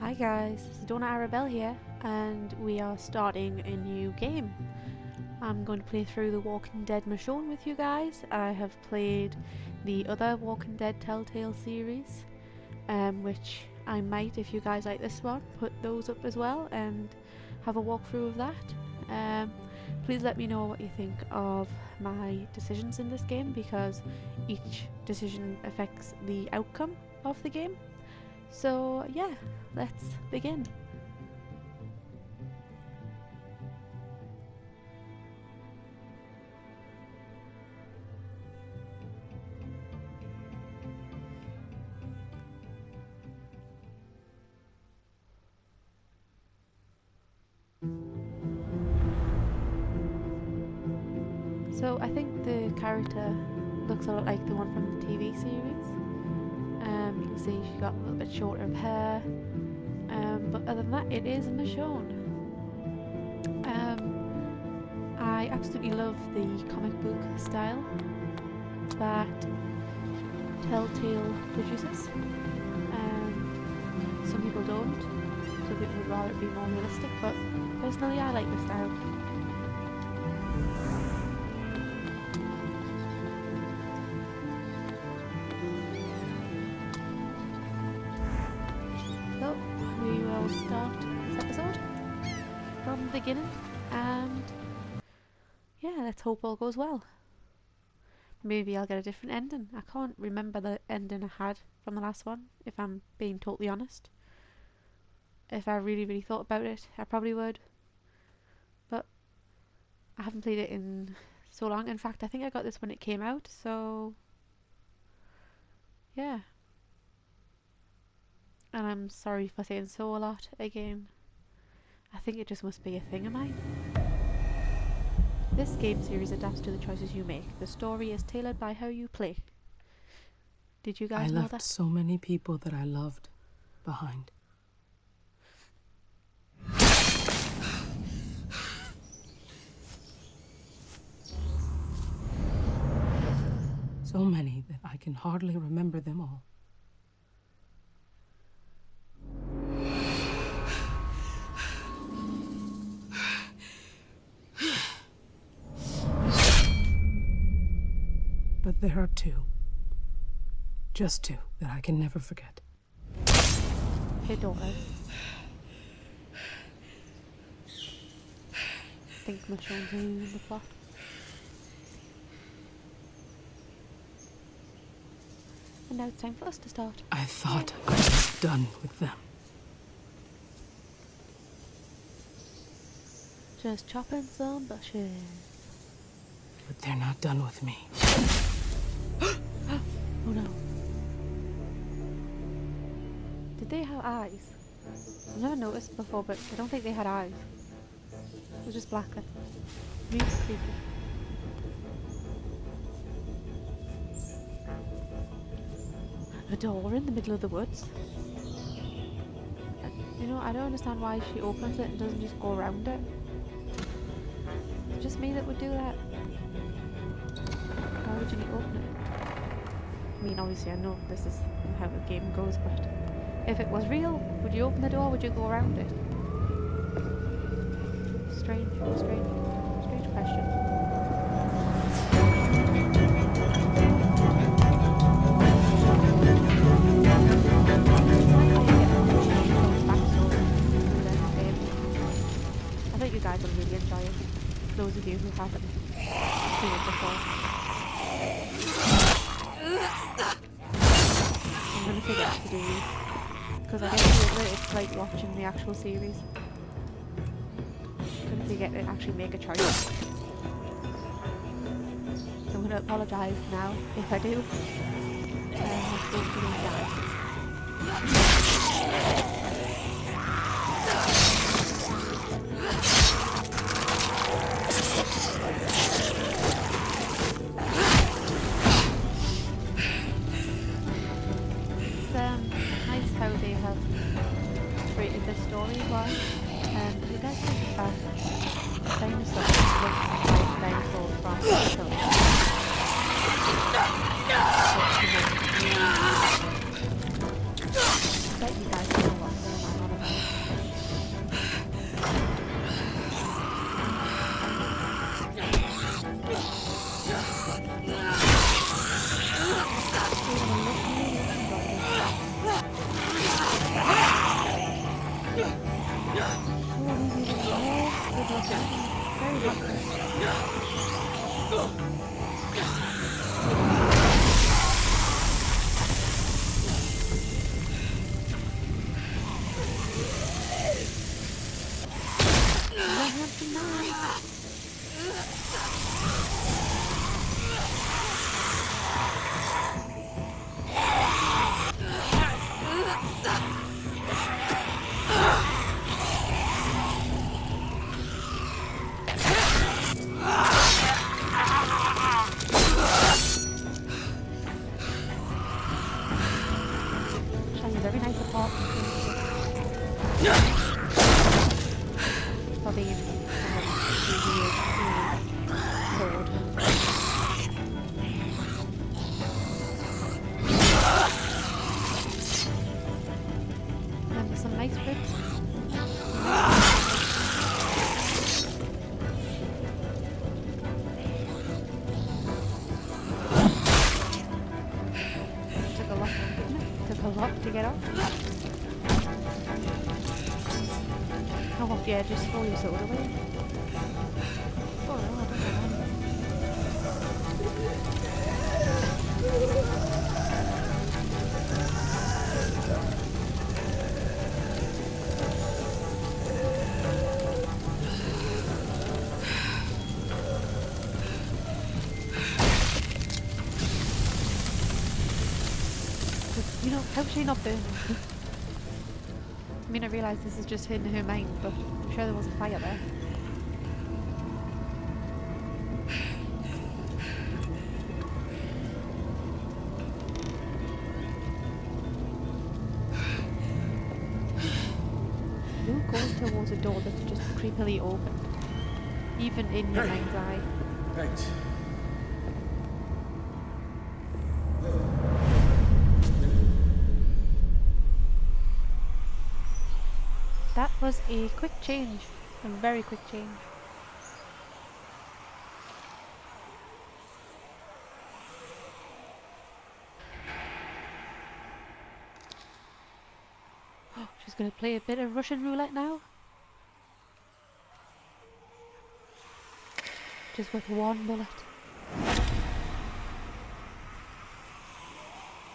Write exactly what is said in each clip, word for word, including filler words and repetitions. Hi guys, Sedona Arrabell here, and we are starting a new game. I'm going to play through The Walking Dead Michonne with you guys. I have played the other Walking Dead Telltale series, um, which I might, if you guys like this one, put those up as well and have a walkthrough of that. Um, please let me know what you think of my decisions in this game, because each decision affects the outcome of the game. So yeah, let's begin. So I think the character looks a lot like the one from the T V series. Um, you can see she got a little bit shorter of hair, um, but other than that, it is Michonne. Um, I absolutely love the comic book style that Telltale produces. Um, some people don't, some people would rather it be more realistic, but personally I like the style. Start this episode from the beginning, and yeah, let's hope all goes well. Maybe I'll get a different ending. I can't remember the ending I had from the last one, if I'm being totally honest. If I really really thought about it, I probably would, but I haven't played it in so long. In fact, I think I got this when it came out, so yeah. And I'm sorry for saying so a lot again. I think it just must be a thing of mine. This game series adapts to the choices you make. The story is tailored by how you play. Did you guys know that? I left so many people that I loved behind. So many that I can hardly remember them all. But there are two, just two, that I can never forget. Her daughter. I think Michonne's in the plot. And now it's time for us to start. I thought I was done with them. Just chopping some bushes. But they're not done with me. Oh no. Did they have eyes? I've never noticed before, but I don't think they had eyes. It was just black. Really creepy. A door in the middle of the woods. I, you know, I don't understand why she opens it and doesn't just go around it. It's just me that would do that. Why would you need to open it? I mean, obviously I know this is how the game goes, but if it was real, would you open the door or would you go around it? Strange, strange, strange question. I think you guys will really enjoy it, those of you who haven't seen it before. I'm gonna figure out to do these, because I don't feel that it's like watching the actual series. I'm gonna forget to actually make a choice. I'm gonna apologise now if I do. Uh, I don't feel bad. How they have created the story was, and um, you guys think about dinosaurs look like dinosaurs from the film. I bet you guys know what's going on. How's she not burning? I mean, I realise this is just her in her mind, but I'm sure there was a fire there. Who goes towards a door that's just creepily opened? Even in your hey. mind's eye. Thanks. Was a quick change, a very quick change. Oh, she's gonna play a bit of Russian roulette now. Just with one bullet.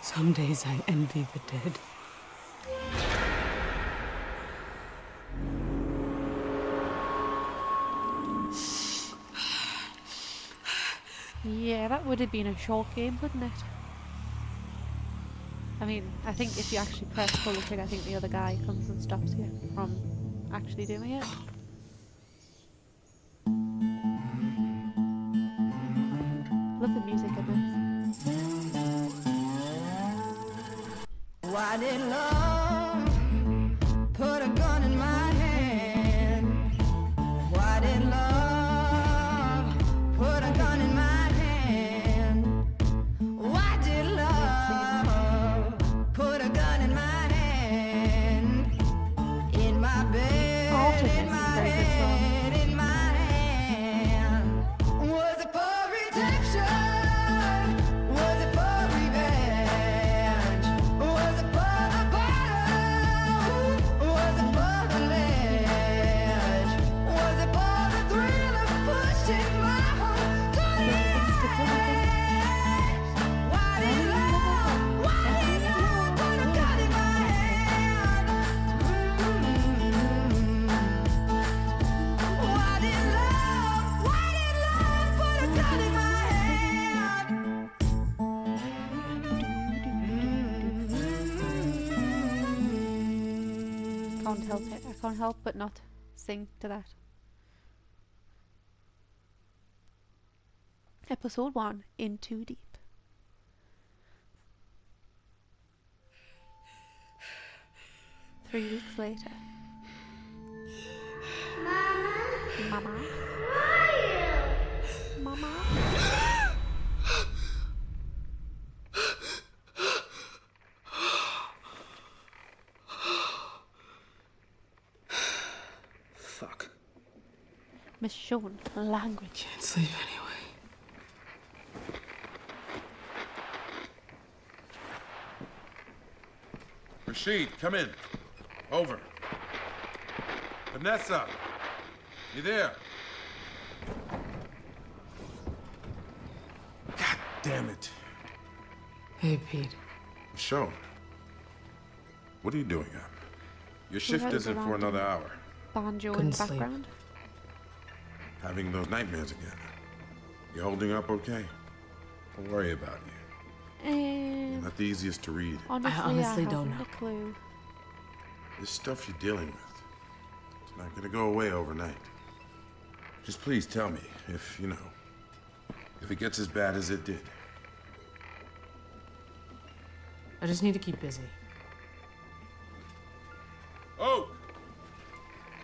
Some days I envy the dead. Yeah, that would have been a short game, wouldn't it? I mean, I think if you actually press pull the trigger, I think the other guy comes and stops you from actually doing it. Love the music of this. Why did love put a gun in my hand? Why did love? Help it. I can't help but not sing to that. Episode one, in too deep. Three weeks later. Mama. Mama. Where are you? Mama. Michonne, language. Can't sleep anyway. Rashid, come in. Over. Vanessa, You there? God damn it. Hey, Pete. Michonne, what are you doing up? Your shift isn't for another hour. Banjo in the background. Having those nightmares again. You holding up okay? Don't worry about you. Um, Not the easiest to read. Honestly, I honestly I don't know. A clue. This stuff you're dealing with, it's not gonna go away overnight. Just please tell me if, you know, if it gets as bad as it did. I just need to keep busy. Oak!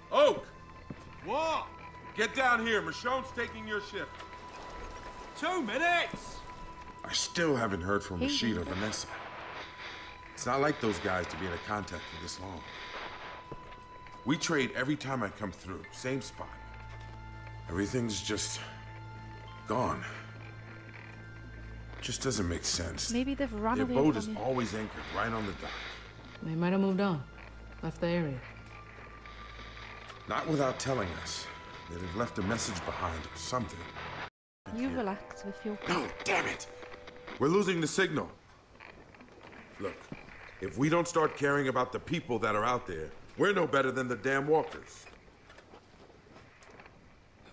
Oak! What? Get down here. Michonne's taking your shift. Two minutes! I still haven't heard from Rashid or Vanessa. It's not like those guys to be in a contact for this long. We trade every time I come through, same spot. Everything's just gone. Just doesn't make sense. Maybe they've run away. Their boat is always anchored right on the dock. They might have moved on, left the area. Not without telling us. They'd have left a message behind or something. You yeah. relax with your. No, damn it! We're losing the signal. Look. If we don't start caring about the people that are out there, we're no better than the damn walkers.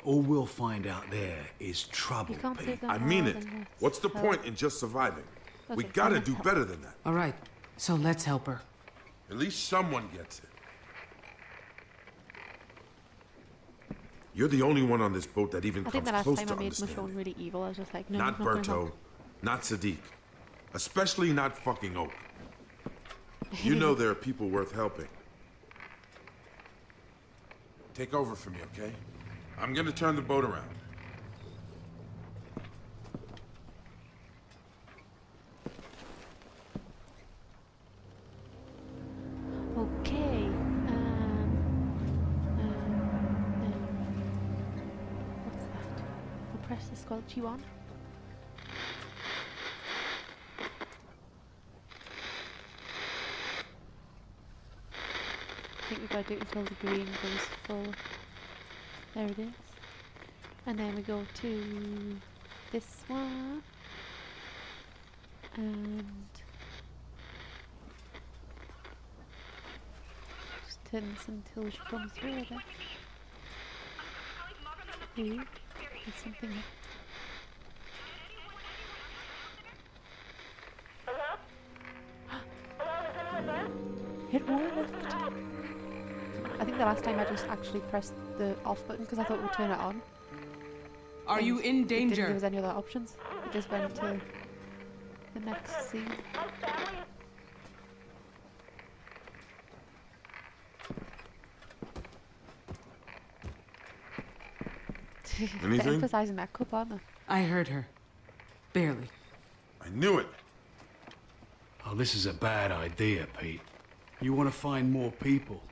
All we'll find out there is trouble, Pete. I mean it. What's the point in just surviving? We gotta do better than that. All right, so let's help her. At least someone gets it. You're the only one on this boat that even comes close to understanding. I think the last time I made Michonne really evil, I was just like, no. Not Berto, not Sadiq, especially not fucking Oak. You know there are people worth helping. Take over for me, okay? I'm gonna turn the boat around. Okay. Um, um, um, what's that? We'll press the squelch you on. I think we've got to do it until the green goes full. There it is. And then we go to this one. And just turn this until she comes through with it. Ooh, there's something here. Hello? Hello, is anyone there? It worked. I think the last time I just actually pressed the off button because I thought we'd turn it on. Are and you in danger? It didn't give us any other options. We just went to the next scene. Anything? They're emphasizing that cup, aren't they? I heard her. Barely. I knew it! Oh, this is a bad idea, Pete. You want to find more people.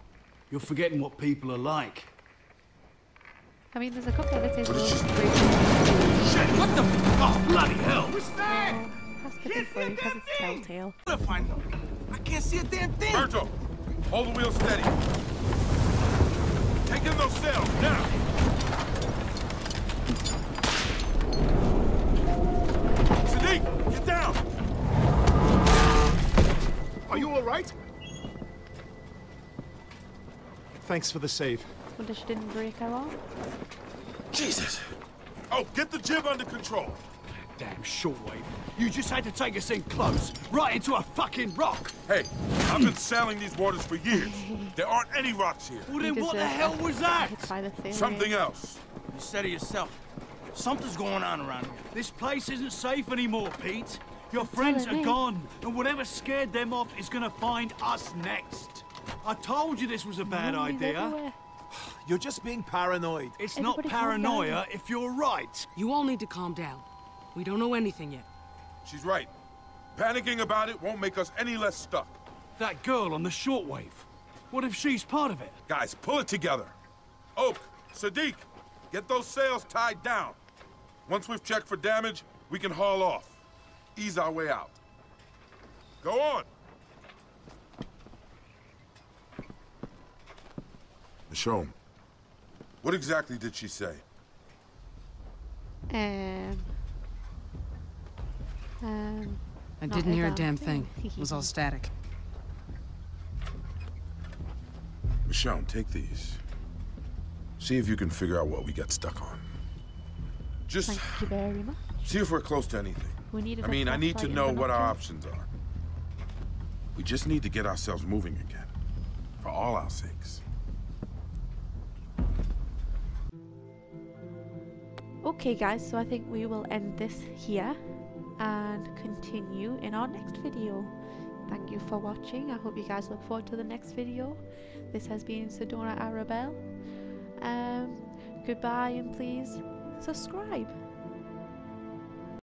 You're forgetting what people are like. I mean, there's a couple of things. What is just... Shit! What the? Oh, bloody hell! Who's that? Has to be free because it's Telltale. I gotta find them. I can't see a damn thing. Berto, hold the wheel steady. Take in those sails now. Sadiq, get down. Are you all right? Thanks for the save. I wonder she didn't break her arm. Jesus! Oh, get the jib under control! Damn shortwave. You just had to take us in close, right into a fucking rock! Hey, I've been sailing these waters for years. There aren't any rocks here. Well then what the hell was that? Something else. You said it yourself. Something's going on around here. This place isn't safe anymore, Pete. Your friends are gone, and whatever scared them off is gonna find us next. I told you this was a bad idea. You're just being paranoid. It's Everybody not paranoia if you're right. You all need to calm down. We don't know anything yet. She's right. Panicking about it won't make us any less stuck. That girl on the shortwave. What if she's part of it? Guys, pull it together. Oak, Sadiq, get those sails tied down. Once we've checked for damage, we can haul off. Ease our way out. Go on. Michonne, What exactly did she say? Um. Um. I didn't hear a damn thing. It was all static. Michonne, take these. See if you can figure out what we got stuck on. Just Thank you very much. See if we're close to anything. We need I mean, I need to know what our options are. We just need to get ourselves moving again. For all our sakes. Okay, guys, so I think we will end this here and continue in our next video. Thank you for watching. I hope you guys look forward to the next video. This has been Sedona Arrabell. Um, goodbye, and please subscribe.